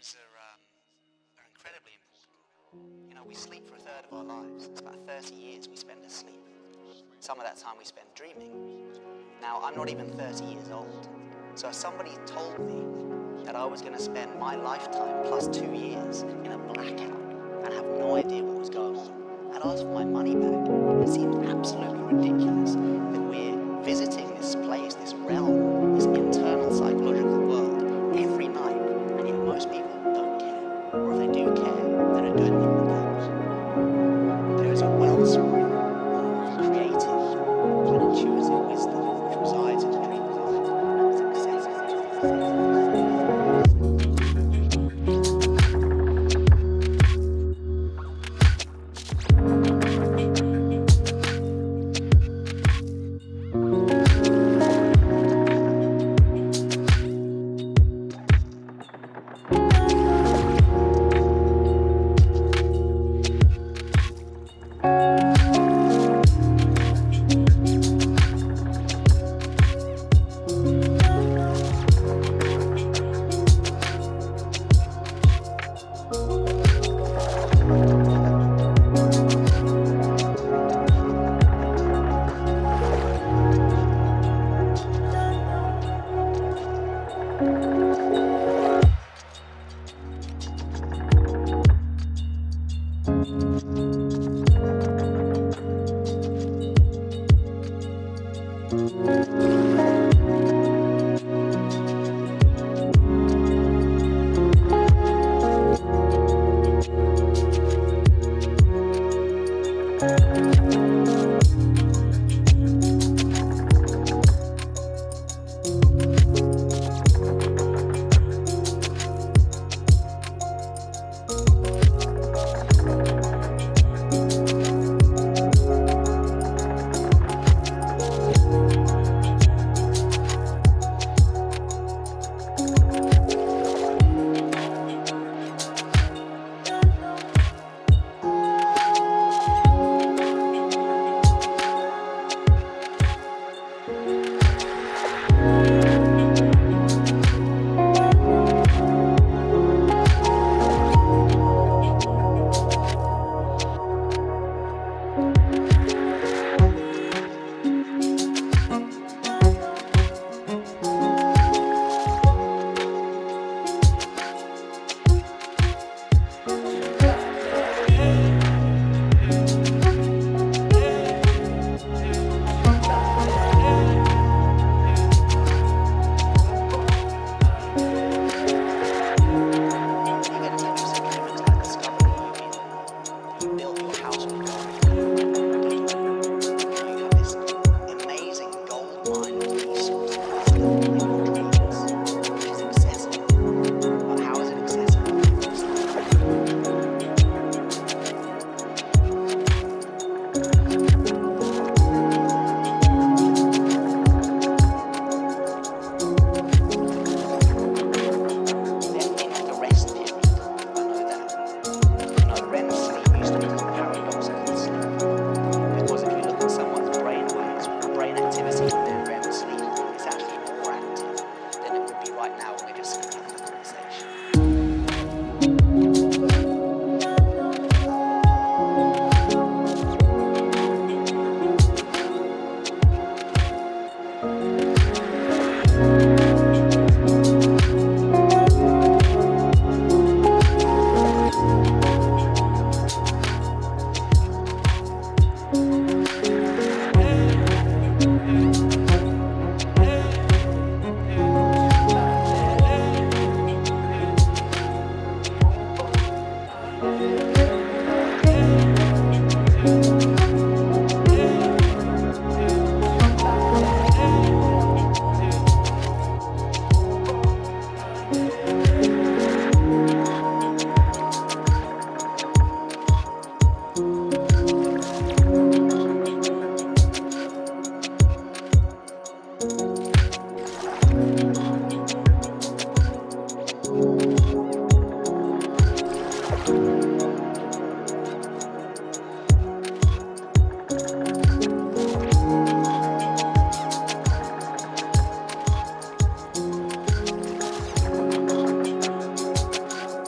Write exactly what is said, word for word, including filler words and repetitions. dreams are, um, are incredibly important. You know, we sleep for a third of our lives. It's about thirty years we spend asleep. Some of that time we spend dreaming. Now, I'm not even thirty years old. So if somebody told me that I was going to spend my lifetime plus two years in a blackout and have no idea what was going on, I'd ask for my money back. It seemed absolutely ridiculous that we're visiting this place, this realm, this internal psychological world every night, and yet most people don't care. Or if they do care, they don't do anything with that. There is a wellspring of creative and intuitive wisdom which resides in the dreams and success and